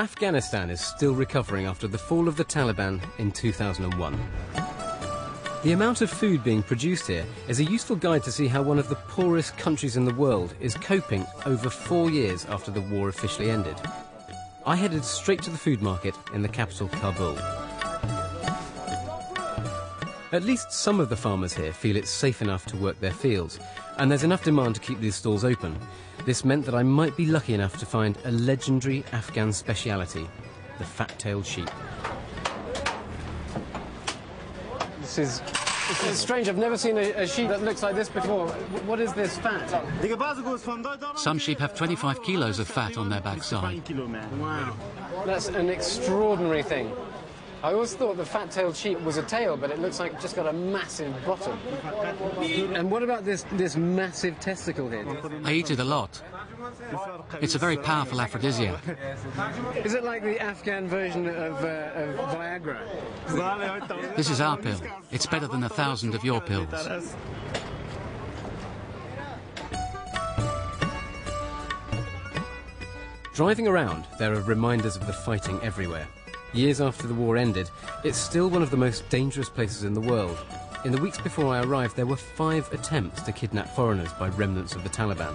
Afghanistan is still recovering after the fall of the Taliban in 2001. The amount of food being produced here is a useful guide to see how one of the poorest countries in the world is coping over 4 years after the war officially ended. I headed straight to the food market in the capital, Kabul. At least some of the farmers here feel it's safe enough to work their fields, and there's enough demand to keep these stalls open. This meant that I might be lucky enough to find a legendary Afghan speciality, the fat-tailed sheep. This is strange. I've never seen a sheep that looks like this before. What is this fat? Some sheep have 25 kilos of fat on their backside. Wow. That's an extraordinary thing. I always thought the fat-tailed sheep was a tail, but it looks like it's just got a massive bottom. And what about this massive testicle here? I eat it a lot. It's a very powerful aphrodisiac. Is it like the Afghan version of Viagra? This is our pill. It's better than 1,000 of your pills. Driving around, there are reminders of the fighting everywhere. Years after the war ended, it's still one of the most dangerous places in the world. In the weeks before I arrived, there were 5 attempts to kidnap foreigners by remnants of the Taliban.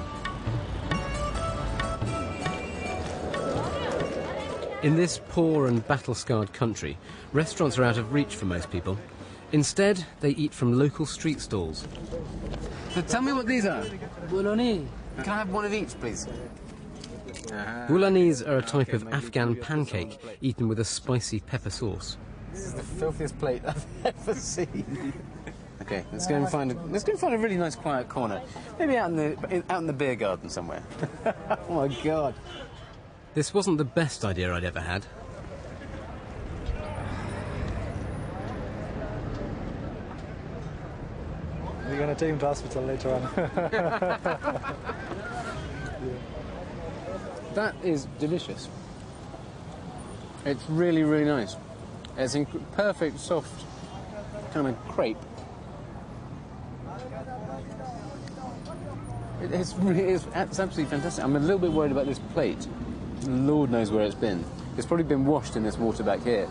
In this poor and battle-scarred country, restaurants are out of reach for most people. Instead, they eat from local street stalls. So tell me what these are. Bolani. Can I have one of each, please? Bolanis are a type of Afghan pancake eaten with a spicy pepper sauce. This is the filthiest plate I've ever seen. Okay, let's go and find a really nice, quiet corner. Maybe out in the beer garden somewhere. Oh my God. This wasn't the best idea I'd ever had. We're going to take him to hospital later on. That is delicious. It's really, really nice. It's in perfect, soft kind of crepe. It's absolutely fantastic. I'm a little bit worried about this plate. Lord knows where it's been. It's probably been washed in this water back here.